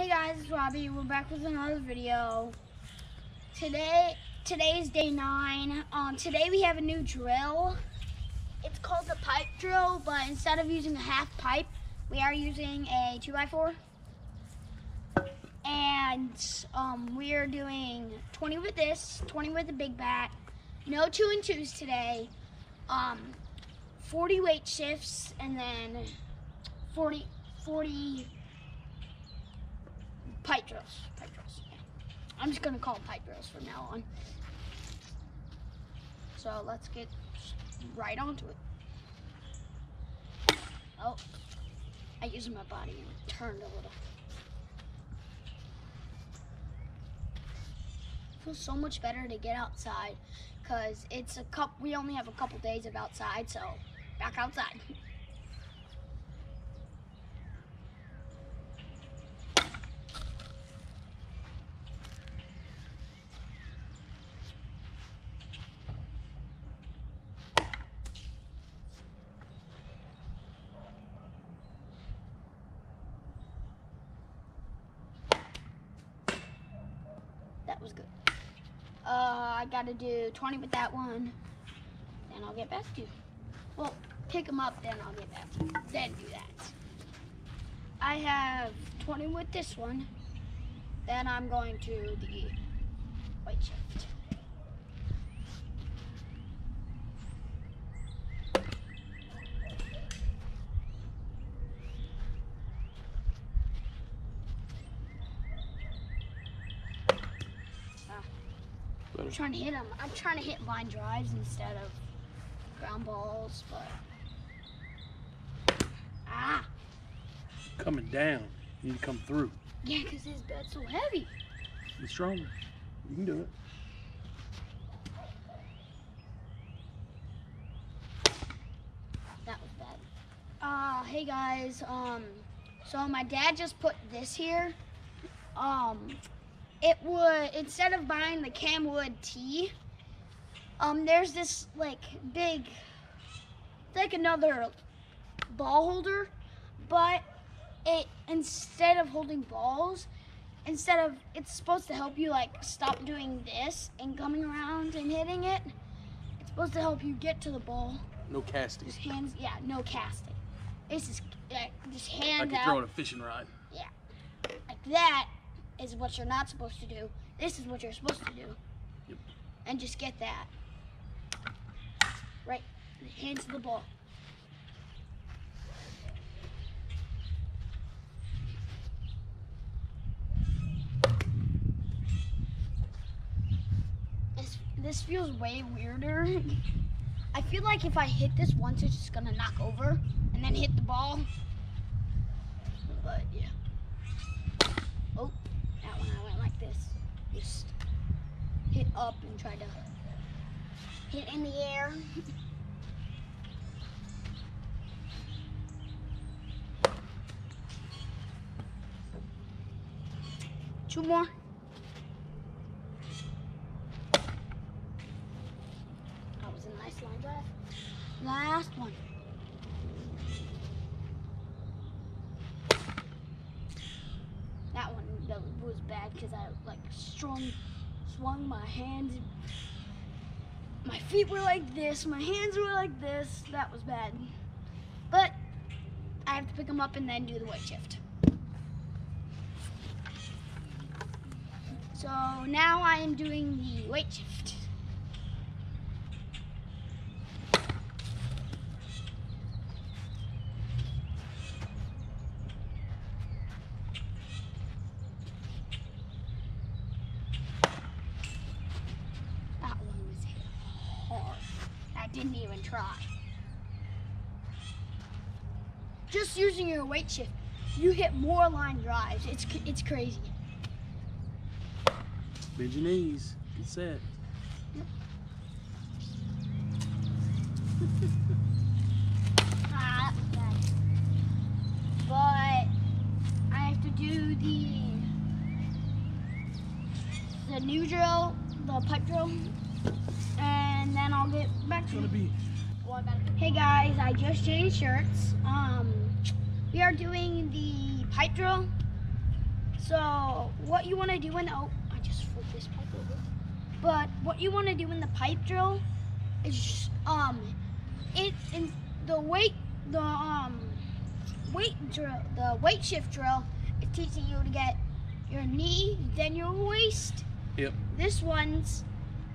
Hey guys, it's Robbie. We're back with another video. Today's day 9. Today we have a new drill. It's called the pipe drill, but instead of using a half pipe, we are using a 2x4. And we are doing 20 with this, 20 with the big bat. No 2 and 2s today. 40 weight shifts, and then 40 pipe drills. Yeah. I'm just gonna call them pipe drills from now on. So let's get right onto it. Oh, I used my body and it turned a little. It feels so much better to get outside because it's we only have a couple days of outside, so back outside. That was good. I gotta do 20 with that one, then I'll get back to you. Well, pick them up, then I'll get back to you. Then do that. I have 20 with this one, then I'm going to the white shift. I'm trying to hit them. I'm trying to hit line drives instead of ground balls, but coming down. You need to come through. Yeah, because this bat's so heavy. You're stronger. You can do it. That was bad. Hey guys. So my dad just put this here. It would, instead of buying the Camwood tee, there's this like big, like another ball holder, but it, instead of holding balls, it's supposed to help you like stop doing this and coming around and hitting it. It's supposed to help you get to the ball. No casting. Just hands, yeah, no casting. It's just hands out. Like you're throwing a fishing rod. Yeah, like that. Is what you're not supposed to do. This is what you're supposed to do. Yep. And just get that. Right, hands to the ball. This feels way weirder. I feel like if I hit this once, it's just gonna knock over and then hit the ball. But yeah. Oh. That one I went like this, just hit up and try to hit in the air. Two more. That was a nice line drive. Last one. That was bad because I like swung my hands. My feet were like this. My hands were like this. That was bad. But I have to pick them up and then do the weight shift. So now I am doing the weight shift. Didn't even try. Just using your weight shift, you hit more line drives. It's crazy. Bend your knees. Get set. Yep. That was bad. But I have to do the new drill, the pipe drill. And then I'll get back to you. Hey guys, I just changed shirts. We are doing the pipe drill. So what you want to do in the, oh, I just flipped this pipe over. But what you want to do in the pipe drill is just, the weight shift drill is teaching you to get your knee, then your waist. Yep. This one's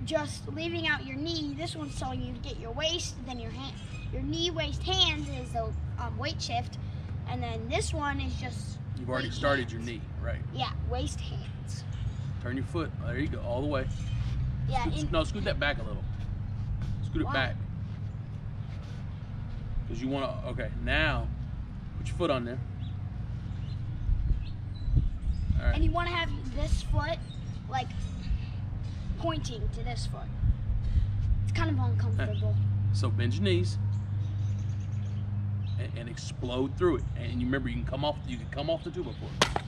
just leaving out your knee. This one's telling you to get your waist, then your hand, your knee, waist, hands is the weight shift, and then this one is just. You've already started your knee, right? Yeah, waist, hands. Turn your foot. There you go, all the way. Yeah. No, scoot that back a little. Scoot it back. Because you want to, okay, now put your foot on there. All right. And you want to have this foot, like, pointing to this foot. It's kind of uncomfortable. So bend your knees and explode through it. And you remember, you can come off the tuba fork.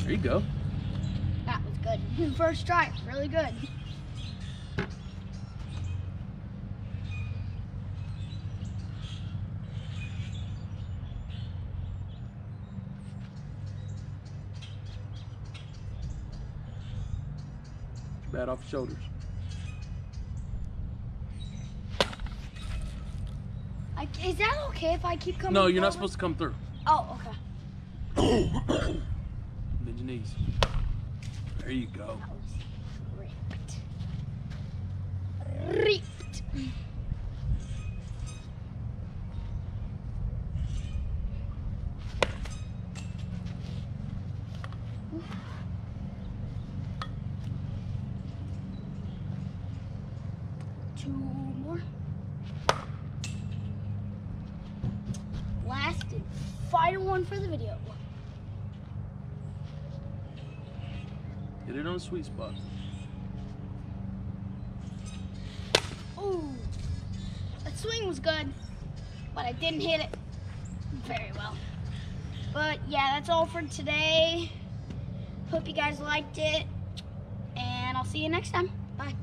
There you go. That was good. First try, really good. Bat off shoulders. Is that okay if I keep coming? No, you're not supposed to come through. Oh, okay. Bend your knees. There you go. That was ripped. Ripped. Two more. Last and final one for the video. Hit it on a sweet spot. Ooh, that swing was good, but I didn't hit it very well. But yeah, that's all for today. Hope you guys liked it, and I'll see you next time. Bye.